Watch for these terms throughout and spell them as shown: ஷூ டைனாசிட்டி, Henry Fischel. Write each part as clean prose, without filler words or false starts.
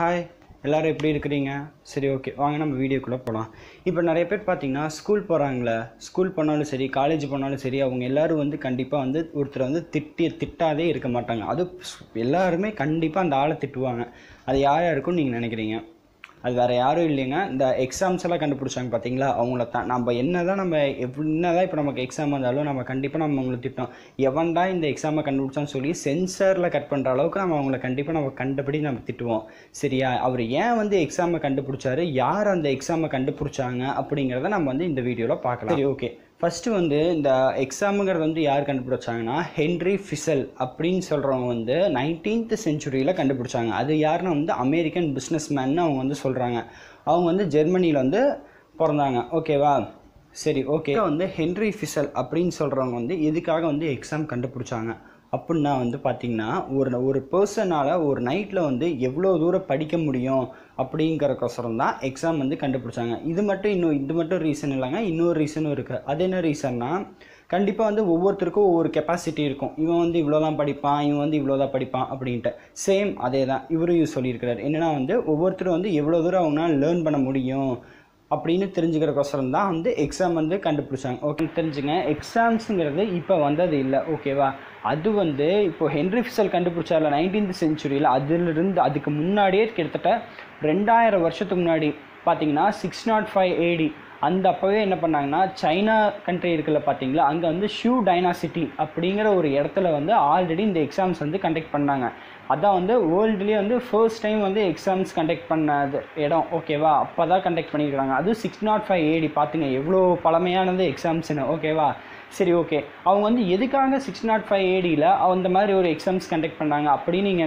हाय எல்லாரும் எப்படி இருக்கீங்க சரி ஓகே வாங்க நம்ம வீடியோக்குள்ள போலாம் இப்போ நிறைய பேர் பாத்தீங்கன்னா ஸ்கூல் போறாங்கல ஸ்கூல் போனாலும் சரி காலேஜ் போனாலும் சரி அவங்க எல்லாரும் வந்து கண்டிப்பா வந்து ஒருத்தர் வந்து திட்டாதே இருக்க மாட்டாங்க அது எல்லாரும் கண்டிப்பா அந்த ஆளை திட்டுவாங்க அது யாரா இருக்கும் நீங்க நினைக்கிறீங்க அது வேற யாரும் இல்லைங்க இந்த एग्जाम्स எல்லாம் கண்டுபிடிச்சாங்க பாத்தீங்களா அவங்கள தான் நம்ம என்னதான் இப்போ நமக்கு एग्जाम வந்தாலும் நம்ம கண்டிப்பா நம்மங்களை திட்டோம் எவன்டா இந்த एग्जाम கண்டுபிடிச்சான்னு சொல்லி சென்சார்ல கட் பண்ற அளவுக்கு நம்ம அவங்களை கண்டிப்பா நம்ம கண்டபடி நம்ம திட்டுவோம் சரியா அவர் ஏன் வந்து एग्जाम கண்டுபிடிச்சாரு யார் அந்த एग्जाम கண்டுபிடிச்சாங்க அப்படிங்கறதை நம்ம வந்து இந்த வீடியோல பார்க்கலாம் சரி ஓகே फर्स्ट वो एक्साम यार कंपिड़ा हेनरी फिशल अब 19th सेंचुरी कंपिड़ा अब यार अमेरिकन बिजनेसमैन वो जर्मनी पांगा ओकेवा सर ओके वो हेनरी फिशल अब वो एक्साम कंपिड़ा அப்படினா வந்து பாத்தீங்கன்னா ஒரு पर्सनனால ஒரு நைட்ல வந்து எவ்வளவு தூர படிக்க முடியும் அப்படிங்கறக்கசரம் தான் एग्जाम வந்து கண்டுபிடிச்சாங்க இது மட்டும் ரீசன் இல்லங்க இன்னொரு ரீசனும் இருக்கு அது என்ன ரீசன்னா கண்டிப்பா வந்து ஒவ்வொருத்தருக்கும் ஒவ்வொரு கெபாசிட்டி இருக்கும் இவன் வந்து இவ்வளவுதான் படிப்பான் இவன் வந்து இவ்வளவுதான் படிப்பான் அப்படின்ட்டு சேம் அதேதான் இவரும் சொல்லியிருக்கார் என்னன்னா வந்து ஒவ்வொருத்தரும் வந்து எவ்வளவு தூர அவனால லேர்ன் பண்ண முடியும் அப்படின்னு தெரிஞ்சுக்கிறதுக்கோசரம் தான் வந்து எக்ஸாம் வந்து கண்டுபிடிச்சாங்க ஓகே தெரிஞ்சுங்க எக்ஸாம்ஸ்ங்கிறது இப்போ வந்தது இல்ல ஓகேவா அது வந்து இப்போ ஹென்ரி ஃபிஷல் கண்டுபிடிச்சால 19th செஞ்சுரியில அதிலிருந்து அதுக்கு முன்னாடியே கிட்டத்தட்ட 2000 வருஷத்துக்கு முன்னாடி பாத்தீங்கன்னா 605 ஏடி அந்த அப்பவே என்ன பண்ணாங்கன்னா சைனா कंट्री இருக்குல பாத்தீங்களா அங்க வந்து ஷூ டைனாசிட்டி அப்படிங்கற ஒரு இடத்துல வந்து ஆல்ரெடி இந்த एग्जाम्स வந்து கண்டக்ட் பண்ணாங்க அதான் வந்து வேர்ல்ட்லயே வந்து ஃபர்ஸ்ட் டைம் வந்து एग्जाम्स கண்டக்ட் பண்ணது இடம் ஓகேவா அப்பதான் கண்டக்ட் பண்ணிருக்காங்க அது 605 AD பாத்தீங்க எவ்வளவு பழமையானது एग्जाम्स னு ஓகேவா சரி ஓகே அவங்க வந்து எதுக்காக 605 AD ல அந்த மாதிரி ஒரு एग्जाम्स கண்டக்ட் பண்ணாங்க அப்படி நீங்க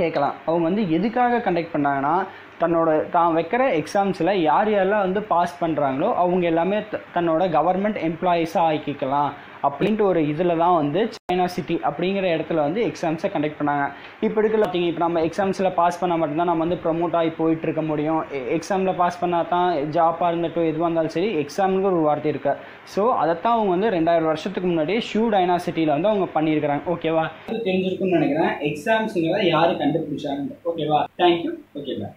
கேக்கலாம் அவங்க வந்து எதுக்காக கண்டக்ட் பண்ணாங்கன்னா तनोड तान वैक्कर एग्जाम्स यार यार पास पड़ो अवेमें तनोड गवर्नमेंट एम्प्लॉयीसा आयिक्कलाम அப்படிட்டு ஒரு இதுல தான் வந்து சைனா சிட்டி அப்படிங்கற இடத்துல வந்து एग्जाम्स கண்டக்ட் பண்ணாங்க இப்போ இருக்குல பாத்தீங்க இப்போ நம்ம एग्जाम्sல பாஸ் பண்ணா மட்டும் தான் நம்ம வந்து ப்ரோமோட் ஆகி போயிட்டு இருக்க முடியும் एग्जामல பாஸ் பண்ணா தான் ஜாப் ஆறந்துட்டோ எதுவா இருந்தாலும் சரி एग्जामங்க ஒரு வார்த்தை இருக்கு சோ அத தான் அவங்க வந்து 2000 வருஷத்துக்கு முன்னாடி ஷூ டைனாசிட்டில வந்து அவங்க பண்ணி இருக்காங்க ஓகேவா தெரிஞ்சிருக்கும்னு நினைக்கிறேன் एग्जाम्sங்கறத யாரு கண்டுபிடிச்சாங்க ஓகேவா थैंक यू ओके बाय